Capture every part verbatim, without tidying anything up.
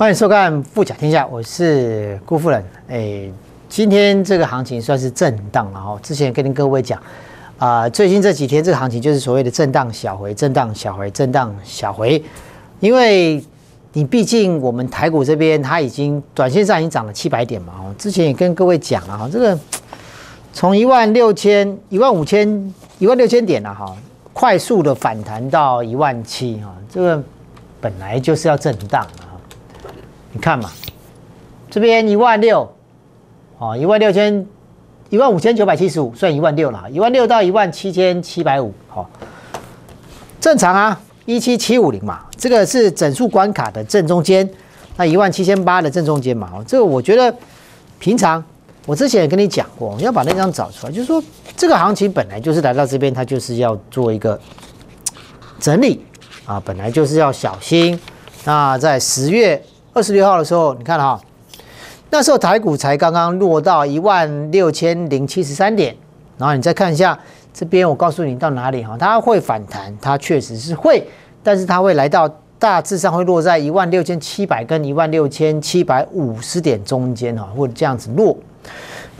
欢迎收看《富甲天下》，我是辜富仁。哎，今天这个行情算是震荡了哈。之前跟各位讲，啊、呃，最近这几天这个行情就是所谓的震荡小回、震荡小回、震荡小回，因为你毕竟我们台股这边它已经短线上已经涨了七百点嘛。哦，之前也跟各位讲了哈，这个从一万六千、一万五千、一万六千点了哈，快速的反弹到一万七哈，这个本来就是要震荡啊。 你看嘛，这边一万六，哦，一万六千，一万五千九百七十五，算一万六了，一万六到一万七千七百五，好，正常啊，一七七五零嘛，这个是整数关卡的正中间，那一万七千八的正中间嘛，这个我觉得平常，我之前也跟你讲过，要把那张找出来，就是说这个行情本来就是来到这边，它就是要做一个整理啊，本来就是要小心，那在十月 二十六号的时候，你看哈，那时候台股才刚刚落到一万六千零七十三点，然后你再看一下这边，我告诉你到哪里哈，它会反弹，它确实是会，但是它会来到大致上会落在一万六千七百跟一万六千七百五十点中间哈，或者这样子落。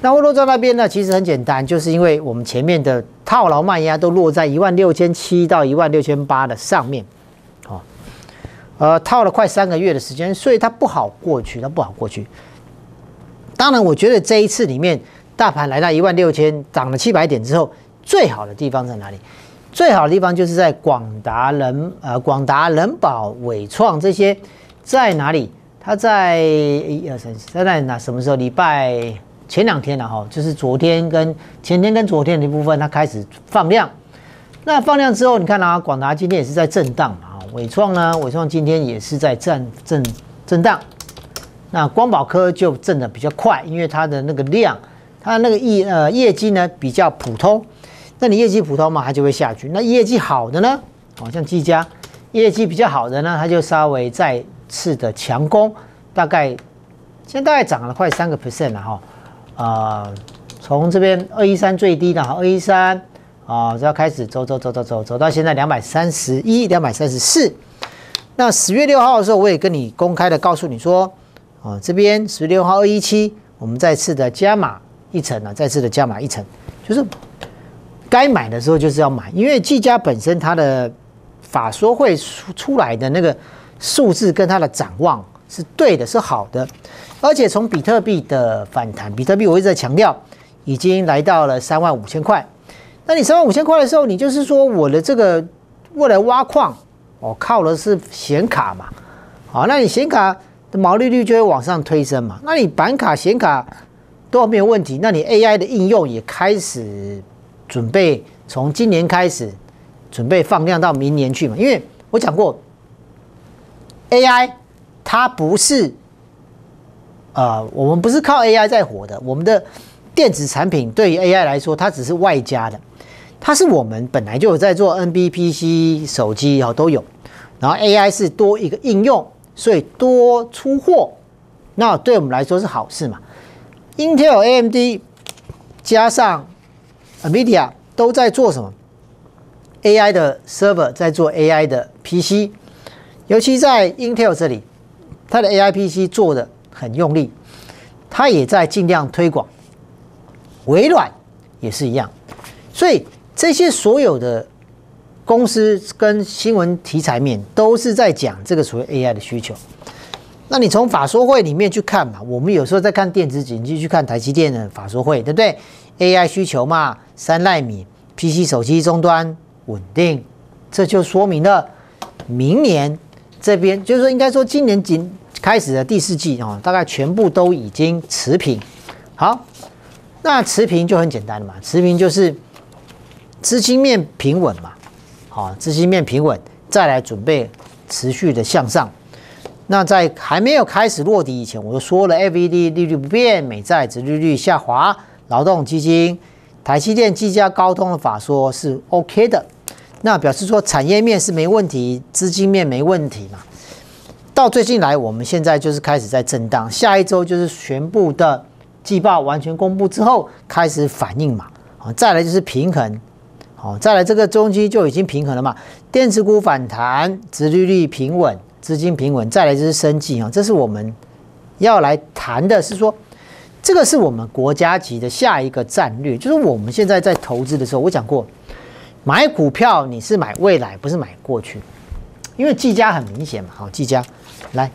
那会落到那边呢，其实很简单，就是因为我们前面的套牢卖压都落在一万六千七到一万六千八的上面。 呃，套了快三个月的时间，所以它不好过去，它不好过去。当然，我觉得这一次里面，大盘来到一万六千，涨了七百点之后，最好的地方在哪里？最好的地方就是在广达人、呃广达人保、伟创这些，在哪里？它在一二三四，在哪？什么时候？礼拜前两天了哈，就是昨天跟前天跟昨天的一部分，它开始放量。那放量之后，你看啊，广达今天也是在震荡嘛。 伟创呢？伟创今天也是在震震震荡，那光宝科就震得比较快，因为它的那个量，它的那个业呃业绩呢比较普通，那你业绩普通嘛，它就会下去。那业绩好的呢，好像技嘉，业绩比较好的呢，它就稍微再次的强攻，大概现在大概涨了快三个 percent 了哈，呃，从这边二一三最低的哈，二一三。 啊，就要开始走走走走走走到现在两百三十一、两百三十四。那十月六号的时候，我也跟你公开的告诉你说，啊，这边十六号二一七，我们再次的加码一层啊，再次的加码一层，就是该买的时候就是要买，因为技嘉本身它的法说会出来的那个数字跟它的展望是对的，是好的，而且从比特币的反弹，比特币我一直在强调，已经来到了三万五千块。 那你三万五千块的时候，你就是说我的这个未来挖矿，我、哦、靠的是显卡嘛，好，那你显卡的毛利率就会往上推升嘛。那你板卡、显卡都没有问题，那你 A I 的应用也开始准备从今年开始准备放量到明年去嘛。因为我讲过 ，A I 它不是，呃，我们不是靠 A I 在活的，我们的电子产品对于 A I 来说，它只是外加的。 它是我们本来就有在做 N B P C 手机哦都有，然后 A I 是多一个应用，所以多出货，那对我们来说是好事嘛。Intel、A M D 加上 NVIDIA 都在做什么 ？A I 的 server 在做 A I 的 P C， 尤其在 Intel 这里，它的 A I P C 做的很用力，它也在尽量推广。微软也是一样，所以。 这些所有的公司跟新闻题材面都是在讲这个所谓 A I 的需求。那你从法说会里面去看嘛，我们有时候在看电子景气，去看台积电的法说会，对不对 ？A I 需求嘛，三奈米 P C 手机终端稳定，这就说明了明年这边就是说，应该说今年仅开始的第四季啊，大概全部都已经持平。好，那持平就很简单了嘛，持平就是。 资金面平稳嘛，好，资金面平稳，再来准备持续的向上。那在还没有开始落地以前，我就说了 ，F E D 利率不变，美债殖利率下滑，劳动基金、台积电、技嘉、高通的法说是 OK 的，那表示说产业面是没问题，资金面没问题嘛。到最近来，我们现在就是开始在震荡，下一周就是全部的季报完全公布之后开始反应嘛，好，再来就是平衡。 好，再来这个中期就已经平衡了嘛？电子股反弹，殖利率平稳，资金平稳，再来就是生计啊，这是我们要来谈的，是说这个是我们国家级的下一个战略，就是我们现在在投资的时候，我讲过，买股票你是买未来，不是买过去，因为技嘉很明显嘛，好，技嘉来。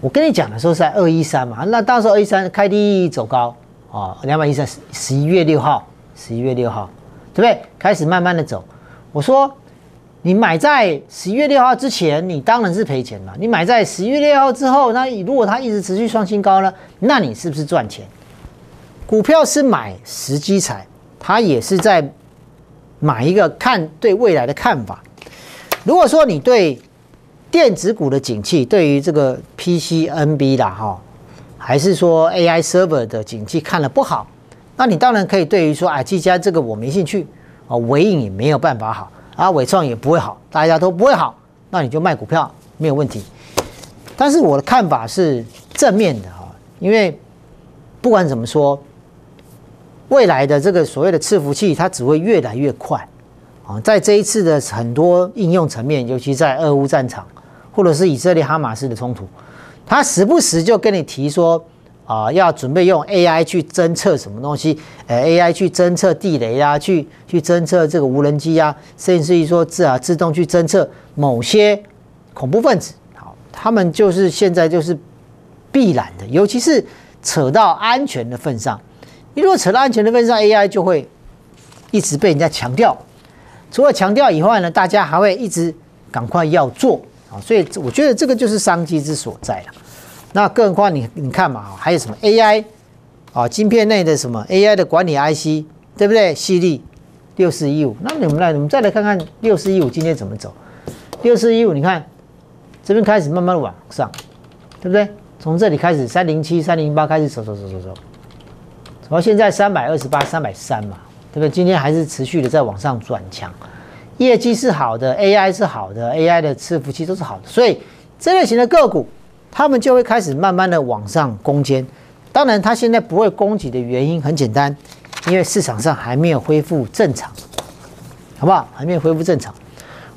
我跟你讲的时候是在二一三嘛，那到时候二一三开低走高啊，两百一十三，十一月六号，十一月六号，对不对？开始慢慢的走。我说你买在十一月六号之前，你当然是赔钱了。你买在十一月六号之后，那如果它一直持续创新高呢，那你是不是赚钱？股票是买时机财，它也是在买一个看对未来的看法。如果说你对 电子股的景气，对于这个 P C N B 啦，哈，还是说 A I server 的景气看了不好，那你当然可以对于说啊，技嘉这个我没兴趣啊，伟影也没有办法好啊，伟创也不会好，大家都不会好，那你就卖股票没有问题。但是我的看法是正面的哈，因为不管怎么说，未来的这个所谓的伺服器，它只会越来越快啊，在这一次的很多应用层面，尤其在俄乌战场， 或者是以色列哈马斯的冲突，他时不时就跟你提说啊、呃，要准备用 A I 去侦测什么东西，呃 ，A I 去侦测地雷啊，去去侦测这个无人机啊，甚至于说自啊自动去侦测某些恐怖分子。好，他们就是现在就是必然的，尤其是扯到安全的份上，你如果扯到安全的份上 ，A I 就会一直被人家强调。除了强调以外呢，大家还会一直赶快要做。 所以我觉得这个就是商机之所在了。那更何况你你看嘛，还有什么 A I 啊，晶片内的什么 A I 的管理 I C， 对不对？犀利六四一五，那你们来，我们再来看看六四一五今天怎么走。六四一五，你看这边开始慢慢的往上，对不对？从这里开始三零七、三零八开始走走走走走，然后现在三二八、三百三嘛，对不对？今天还是持续的在往上转强。 业绩是好的 ，A I 是好的 ，A I 的伺服器都是好的，所以这类型的个股，他们就会开始慢慢的往上攻坚。当然，它现在不会攻击的原因很简单，因为市场上还没有恢复正常，好不好？还没有恢复正常。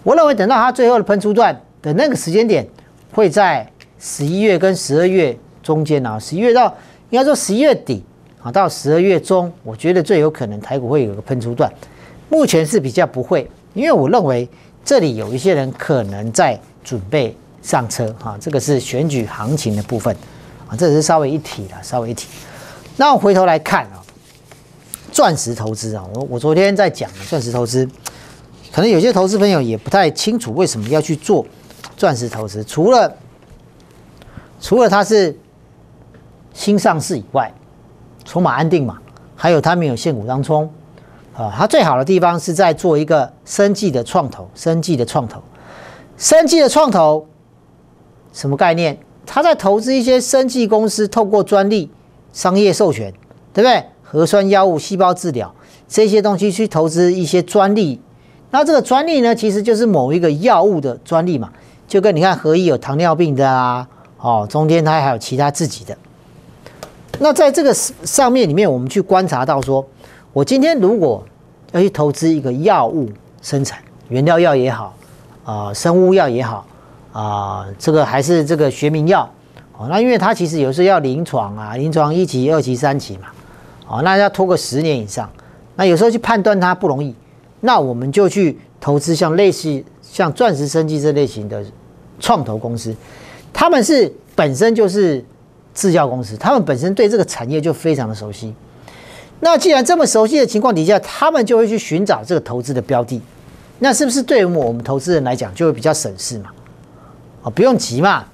我认为等到它最后的喷出段的那个时间点，会在十一月跟十二月中间啊，十一月到应该说十一月底啊，到十二月中，我觉得最有可能台股会有个喷出段，目前是比较不会。 因为我认为这里有一些人可能在准备上车啊，这个是选举行情的部分啊，这是稍微一提啦，稍微一提。那我回头来看啊，钻石投资啊，我我昨天在讲钻石投资，可能有些投资朋友也不太清楚为什么要去做钻石投资，除了除了它是新上市以外，筹码安定嘛，还有它没有现股当冲。 啊，它最好的地方是在做一个生技的创投，生技的创投，生技的创投，什么概念？它在投资一些生技公司，透过专利、商业授权，对不对？核酸药物、细胞治疗这些东西去投资一些专利。那这个专利呢，其实就是某一个药物的专利嘛，就跟你看合一有糖尿病的啊，哦，中间它还有其他自己的。那在这个上面里面，我们去观察到说，我今天如果 要去投资一个药物生产，原料药也好，啊、呃，生物药也好，啊、呃，这个还是这个学名药，哦，那因为它其实有时候要临床啊，临床一期、二期、三期嘛，哦，那要拖个十年以上，那有时候去判断它不容易，那我们就去投资像类似像钻石生技这类型的创投公司，他们是本身就是制药公司，他们本身对这个产业就非常的熟悉。 那既然这么熟悉的情况底下，他们就会去寻找这个投资的标的，那是不是对于我们投资人来讲就会比较省事嘛？哦，不用急嘛，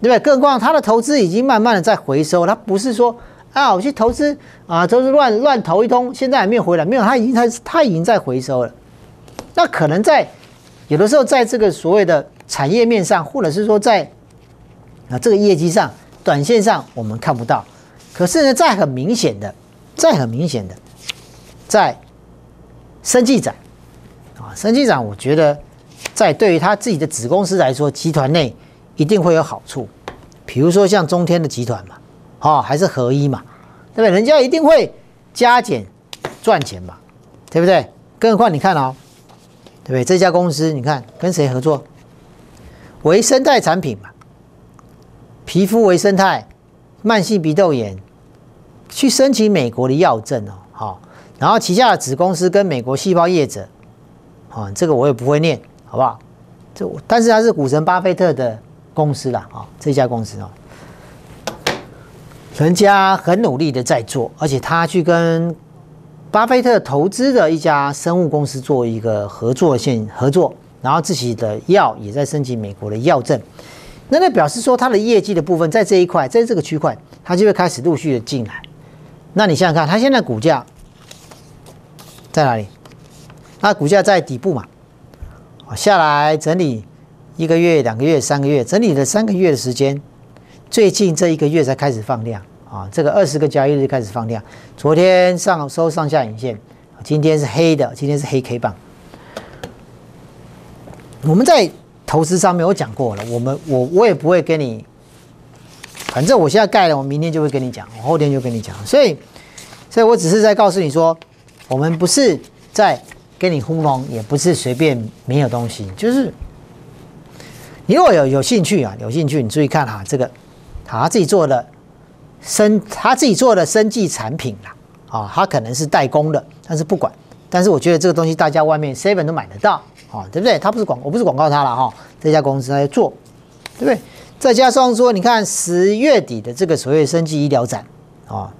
对不对？更何况他的投资已经慢慢的在回收，他不是说啊我去投资啊都是乱乱投一通，现在还没有回来，没有，他已经他他已经在回收了。那可能在有的时候在这个所谓的产业面上，或者是说在啊这个业绩上、短线上我们看不到，可是呢，在很明显的。 在很明显的，在生技展啊，生技展，我觉得在对于他自己的子公司来说，集团内一定会有好处。比如说像中天的集团嘛，哦，还是合一嘛，对不对？人家一定会加减赚钱嘛，对不对？更何况你看哦，对不对？这家公司你看跟谁合作？为生态产品嘛，皮肤为生态，慢性鼻窦炎，去申请美国的药证哦，好，然后旗下的子公司跟美国细胞业者，啊，这个我也不会念，好不好？这但是它是股神巴菲特的公司啦，啊，这家公司哦，人家很努力的在做，而且他去跟巴菲特投资的一家生物公司做一个合作线合作。 然后自己的药也在申请美国的药证，那那表示说它的业绩的部分在这一块，在这个区块，它就会开始陆续的进来。那你想想看，它现在股价在哪里？它股价在底部嘛，下来整理一个月、两个月、三个月，整理了三个月的时间，最近这一个月才开始放量啊，这个二十个交易日开始放量。昨天上收上下影线，今天是黑的，今天是黑 K 棒。 我们在投资上面我讲过了，我们我我也不会跟你，反正我现在盖了，我明天就会跟你讲，我后天就跟你讲，所以，所以我只是在告诉你说，我们不是在跟你糊弄，也不是随便没有东西，就是你如果有有兴趣啊，有兴趣你注意看哈，这个他自己做的生他自己做的生技产品啦，啊，他可能是代工的，但是不管，但是我觉得这个东西大家外面 seven 都买得到。 哦，对不对？他不是广，我不是广告他了哈。这家公司他在做，对不对？再加上说，你看十月底的这个所谓生技医疗展啊、哦，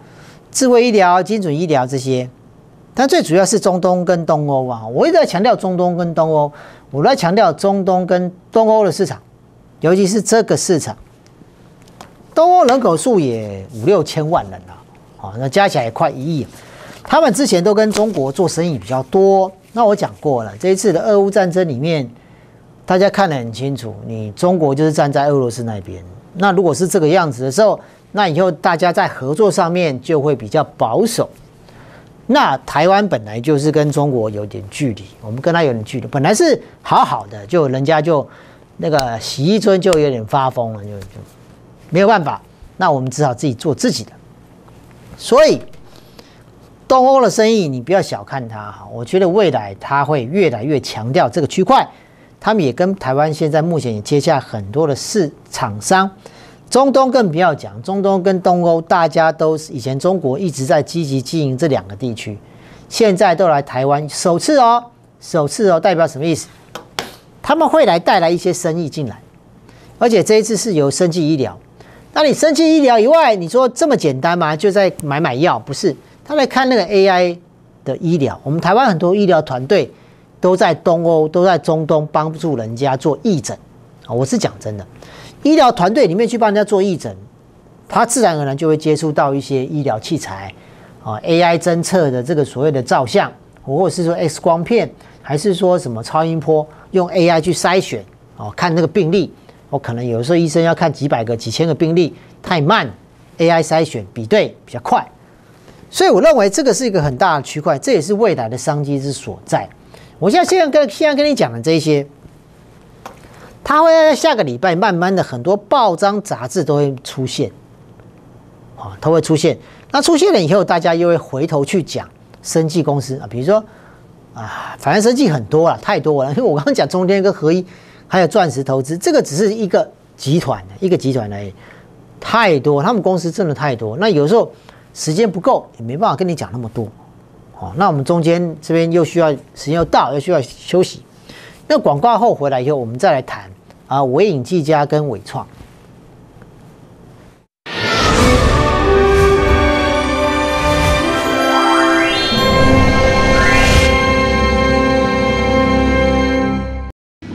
智慧医疗、精准医疗这些，但最主要是中东跟东欧啊。我一直在强调中东跟东欧，我在强调中东跟东欧的市场，尤其是这个市场，东欧人口数也五六千万人了，哦，那加起来也快一亿。他们之前都跟中国做生意比较多。 那我讲过了，这一次的俄乌战争里面，大家看得很清楚，你中国就是站在俄罗斯那边。那如果是这个样子的时候，那以后大家在合作上面就会比较保守。那台湾本来就是跟中国有点距离，我们跟他有点距离，本来是好好的，就人家就那个洗衣尊就有点发疯了，就就没有办法。那我们只好自己做自己的，所以。 东欧的生意，你不要小看它哈，我觉得未来它会越来越强调这个区块。他们也跟台湾现在目前也接下很多的市场商，中东更不要讲，中东跟东欧大家都是以前中国一直在积极经营这两个地区，现在都来台湾，首次哦，首次哦，代表什么意思？他们会来带来一些生意进来，而且这一次是由生技医疗。那你生技医疗以外，你说这么简单吗？就在买买药，不是？ 他来看那个 A I 的医疗，我们台湾很多医疗团队都在东欧、都在中东帮助人家做义诊啊。我是讲真的，医疗团队里面去帮人家做义诊，他自然而然就会接触到一些医疗器材啊 ，A I 侦测的这个所谓的照相，或者是说 X 光片，还是说什么超音波，用 A I 去筛选哦，看那个病例。我可能有时候医生要看几百个、几千个病例，太慢 ，A I 筛选比对比较快。 所以我认为这个是一个很大的区块，这也是未来的商机之所在。我现在现在跟现在跟你讲的这些，它会在下个礼拜慢慢的很多报章杂志都会出现，啊，它会出现。那出现了以后，大家又会回头去讲生技公司啊，比如说啊，反正生技很多了，太多了。因为我刚刚讲中天跟合一，还有钻石投资，这个只是一个集团一个集团而已，太多，他们公司真的太多。那有时候。 时间不够，也没办法跟你讲那么多，哦，那我们中间这边又需要时间又到，又需要休息。那广告后回来以后，我们再来谈啊，微影技嘉跟伟创。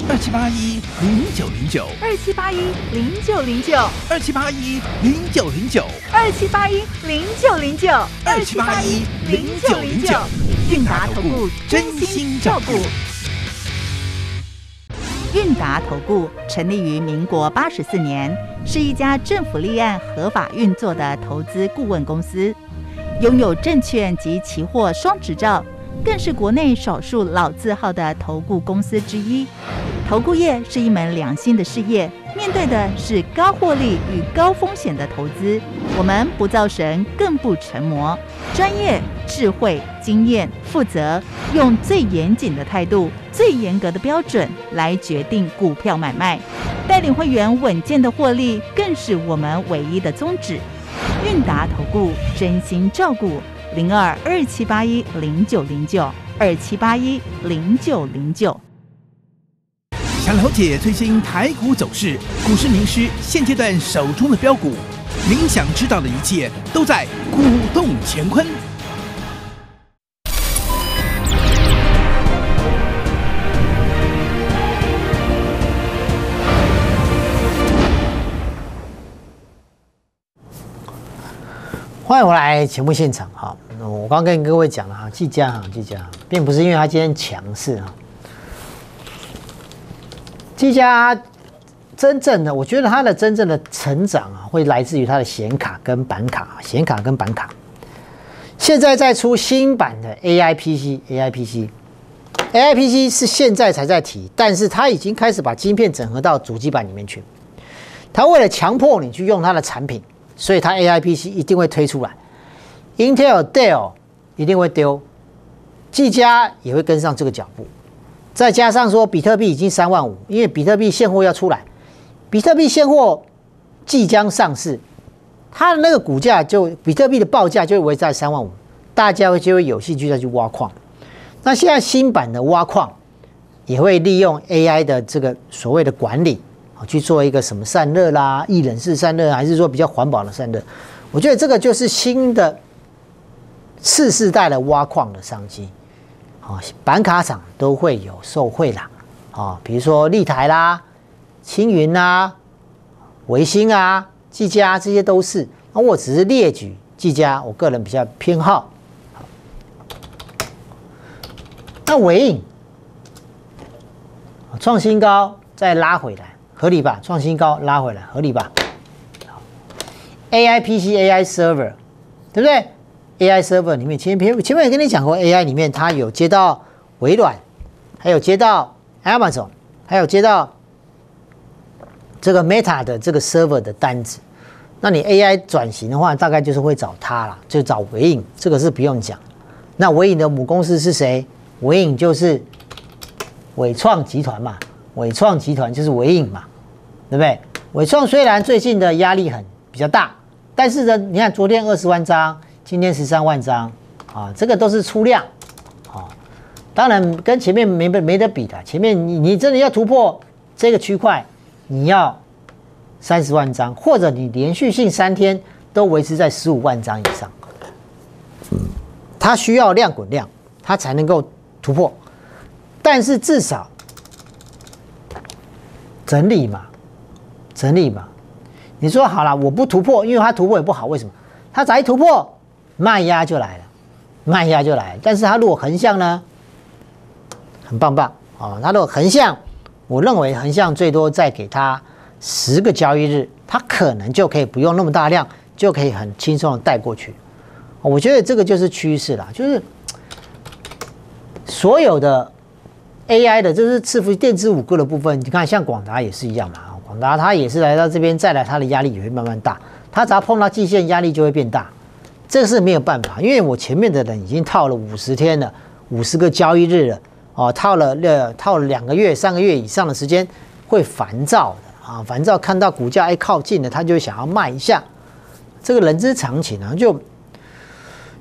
二七八一零九零九，二七八一零九零九，二七八一零九零九，二七八一零九零九，二七八一零九零九，韵达投顾真心照顾。韵达投顾成立于民国八十四年，是一家政府立案合法运作的投资顾问公司，拥有证券及期货双执照。 更是国内少数老字号的投顾公司之一。投顾业是一门良心的事业，面对的是高获利与高风险的投资。我们不造神，更不成魔，专业、智慧、经验、负责，用最严谨的态度、最严格的标准来决定股票买卖。带领会员稳健的获利，更是我们唯一的宗旨。韵达投顾真心照顾，零二二七八一零九零九二七八一零九零九。想了解最新台股走势、股市名师现阶段手中的标股，您想知道的一切都在《股动乾坤》。欢迎回来节目现场哈，我刚跟各位讲了哈，技嘉行技嘉行，并不是因为它今天强势哈，技嘉真正的，我觉得它的真正的成长啊，会来自于它的显卡跟板卡，显卡跟板卡，现在在出新版的 A I P C，A I P C，A I P C 是现在才在提，但是它已经开始把晶片整合到主机板里面去，它为了强迫你去用它的产品。所以它 A I P C 一定会推出来 ，Intel、Dell 一定会丢，技嘉也会跟上这个脚步。再加上说，比特币已经三万五，因为比特币现货要出来，比特币现货即将上市，它的那个股价就比特币的报价就会围在三万五，大家就会有兴趣再去挖矿。那现在新版的挖矿也会利用 A I 的这个所谓的管理。去做一个什么散热啦，一冷式散热，还是说比较环保的散热？我觉得这个就是新的次世代的挖矿的商机。啊，板卡厂都会有受惠啦。啊，比如说立台啦、青云啦、维星啊、技嘉，这些都是。那我只是列举技嘉，我个人比较偏好。那伟影创新高，再拉回来。合理吧，创新高拉回来，合理吧。A I P C、A I Server， 对不对 ？A I Server 里面前面前面也跟你讲过 ，A I 里面它有接到微软，还有接到 Amazon， 还有接到这个 Meta 的这个 Server 的单子。那你 A I 转型的话，大概就是会找它啦，就找微影，这个是不用讲。那微影的母公司是谁？微影就是伟创集团嘛，伟创集团就是微影嘛。对不对？伟创虽然最近的压力很比较大，但是呢，你看昨天二十万张，今天十三万张，啊，这个都是出量，啊，当然跟前面没没得比的。前面你你真的要突破这个区块，你要三十万张，或者你连续性三天都维持在十五万张以上，它需要量滚量，它才能够突破。但是至少整理嘛。整理嘛，你说好了，我不突破，因为它突破也不好，为什么？它只要一突破，卖压就来了，卖压就来了。但是它如果横向呢，很棒棒啊！它、哦、如果横向，我认为横向最多再给它十个交易日，它可能就可以不用那么大量，就可以很轻松的带过去、哦。我觉得这个就是趋势啦，就是所有的 A I 的，就是伺服电子五哥的部分，你看像广达也是一样嘛。广达它也是来到这边，再来它的压力也会慢慢大，它只要碰到季线压力就会变大，这是没有办法，因为我前面的人已经套了五十天了，五十个交易日了，哦，套了呃套了两个月、三个月以上的时间，会烦躁的啊，烦躁看到股价哎靠近了，他就想要卖一下，这个人之常情啊，就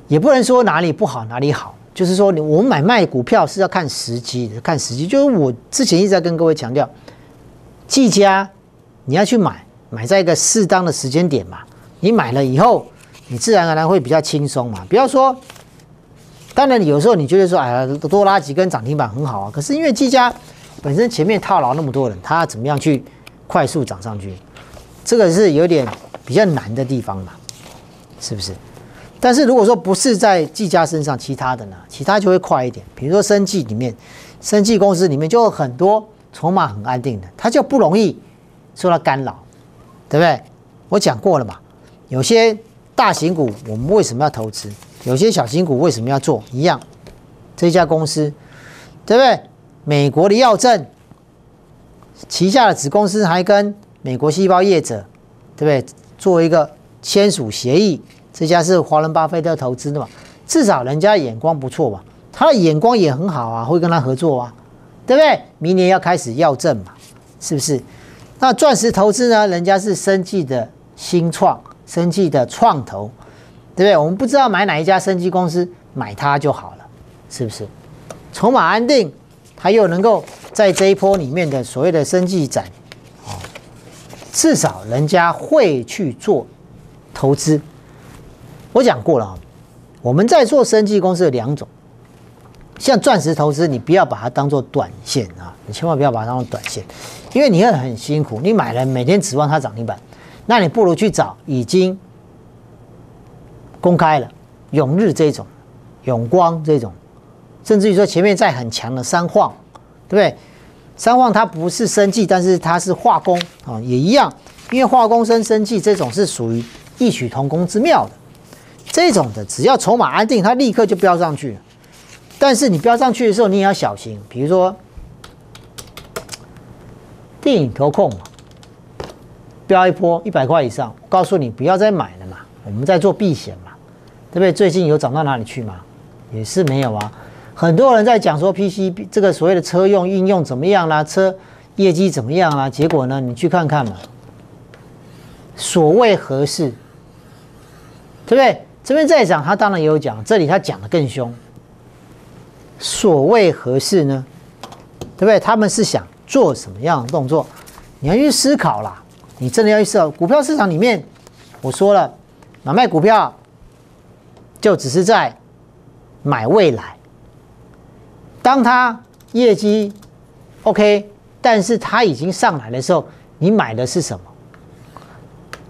也不能说哪里不好哪里好，就是说我们买卖股票是要看时机的，看时机，就是我之前一直在跟各位强调。技嘉，你要去买，买在一个适当的时间点嘛。你买了以后，你自然而然会比较轻松嘛。不要说，当然有时候你觉得说，哎，多拉几根涨停板很好啊。可是因为技嘉本身前面套牢那么多人，他怎么样去快速涨上去，这个是有点比较难的地方嘛，是不是？但是如果说不是在技嘉身上，其他的呢，其他就会快一点。比如说生技里面，生技公司里面就有很多。筹码很安定的，它就不容易受到干扰，对不对？我讲过了嘛，有些大型股我们为什么要投资？有些小型股为什么要做？一样，这家公司，对不对？美国的药证旗下的子公司还跟美国细胞业者，对不对？做一个签署协议，这家是华伦巴菲特投资的嘛，至少人家眼光不错嘛，他的眼光也很好啊，会跟他合作啊。对不对？明年要开始药证嘛，是不是？那钻石投资呢，人家是生技的新创，生技的创投，对不对？我们不知道买哪一家生技公司，买它就好了，是不是？筹码安定，还有能够在这一波里面的所谓的生技展，哦，至少人家会去做投资。我讲过了啊，我们在做生技公司有两种。 像钻石投资，你不要把它当做短线啊，你千万不要把它当做短线，因为你会很辛苦。你买了，每天指望它涨停板，那你不如去找已经公开了永日这种、永光这种，甚至于说前面在很强的三晃，对不对？三晃它不是生技，但是它是化工啊，也一样，因为化工升生技这种是属于异曲同工之妙的。这种的只要筹码安定，它立刻就飙上去了。 但是你飙上去的时候，你也要小心。比如说，电影投控飙一波一百块以上，告诉你不要再买了嘛，我们在做避险嘛，对不对？最近有涨到哪里去吗？也是没有啊。很多人在讲说 P C B 这个所谓的车用应用怎么样啦、啊，车业绩怎么样啦、啊，结果呢，你去看看嘛，所谓合适，对不对？这边在讲，他当然也有讲，这里他讲的更凶。 所谓合适呢，对不对？他们是想做什么样的动作？你要去思考啦，你真的要去思考。股票市场里面，我说了，买卖股票就只是在买未来。当它业绩 OK， 但是它已经上来的时候，你买的是什么？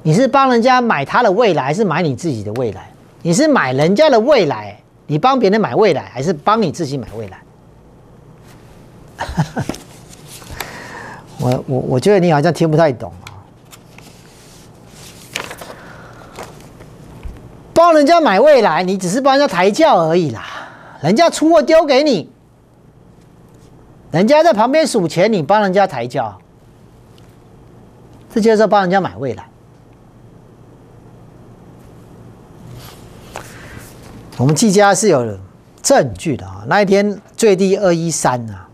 你是帮人家买他的未来，还是买你自己的未来？你是买人家的未来。 你帮别人买未来，还是帮你自己买未来？我我我觉得你好像听不太懂啊。帮人家买未来，你只是帮人家抬轿而已啦。人家出货丢给你，人家在旁边数钱，你帮人家抬轿，这就是帮人家买未来。 我们技嘉是有证据的啊！那一天最低二一三啊，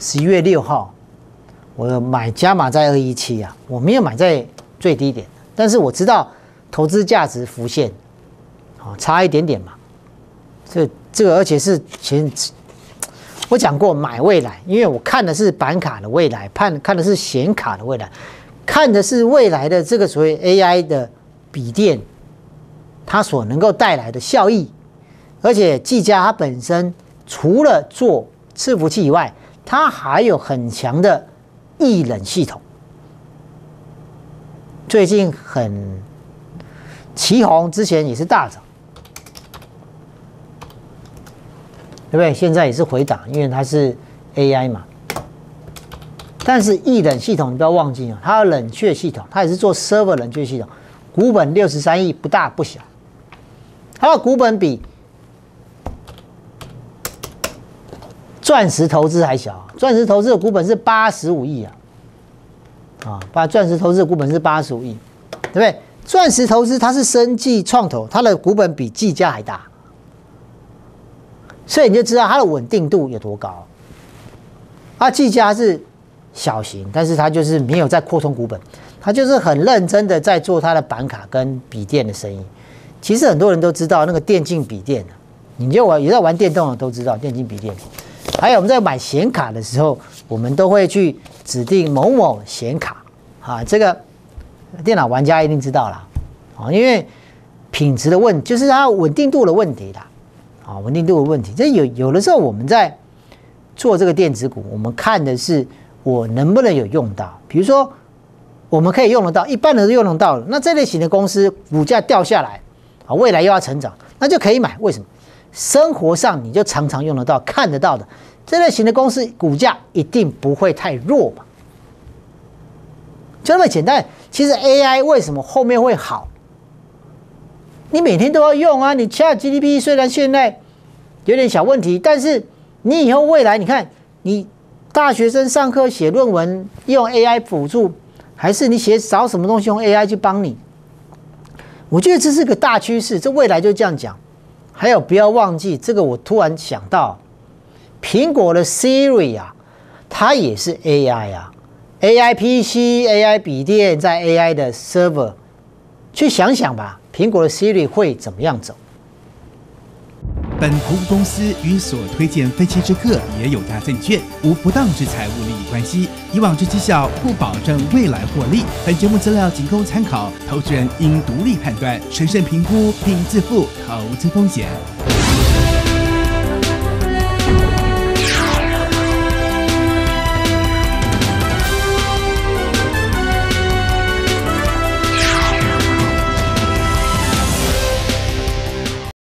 十一月六号，我买加码在二一七啊，我没有买在最低点，但是我知道投资价值浮现，哦，差一点点嘛。这这个而且是前我讲过买未来，因为我看的是板卡的未来，看看的是显卡的未来，看的是未来的这个所谓 A I 的笔电，它所能够带来的效益。 而且技嘉它本身除了做伺服器以外，它还有很强的液冷系统。最近很奇宏，之前也是大涨，对不对？现在也是回档，因为它是 A I 嘛。但是液冷系统你不要忘记啊，它有冷却系统，它也是做 server 冷却系统，股本六十三亿，不大不小，它的股本比 钻石投资还小，钻石投资的股本是八十五亿啊，啊，把钻石投资的股本是八十五亿，对不对？钻石投资它是生技创投，它的股本比技嘉还大，所以你就知道它的稳定度有多高。啊，技嘉是小型，但是它就是没有在扩充股本，它就是很认真的在做它的板卡跟笔电的生意。其实很多人都知道那个电竞笔电，你就玩也在玩电动的都知道电竞笔电。 还有我们在买显卡的时候，我们都会去指定某某显卡啊，这个电脑玩家一定知道啦，啊，因为品质的问题就是它稳定度的问题啦，啊，稳定度的问题。这有有的时候我们在做这个电子股，我们看的是我能不能有用到，比如说我们可以用得到，一般人都用得到的，那这类型的公司股价掉下来啊，未来又要成长，那就可以买，为什么？ 生活上你就常常用得到、看得到的这类型的公司，股价一定不会太弱嘛，就那么简单。其实 A I 为什么后面会好？你每天都要用啊，你 Chat G P T 虽然现在有点小问题，但是你以后未来你看，你大学生上课写论文用 A I 辅助，还是你写找什么东西用 A I 去帮你？我觉得这是个大趋势，这未来就这样讲。 还有，不要忘记这个。我突然想到，苹果的 Siri 啊，它也是 A I 啊。A I P C、A I 笔电，在 A I 的 server， 去想想吧，苹果的 Siri 会怎么样走？本服务公司与所推荐分期之客也有大证券无不当之财务利益关系，以往之绩效不保证未来获利。本节目资料仅供参考，投资人应独立判断、审慎评估并自负投资风险。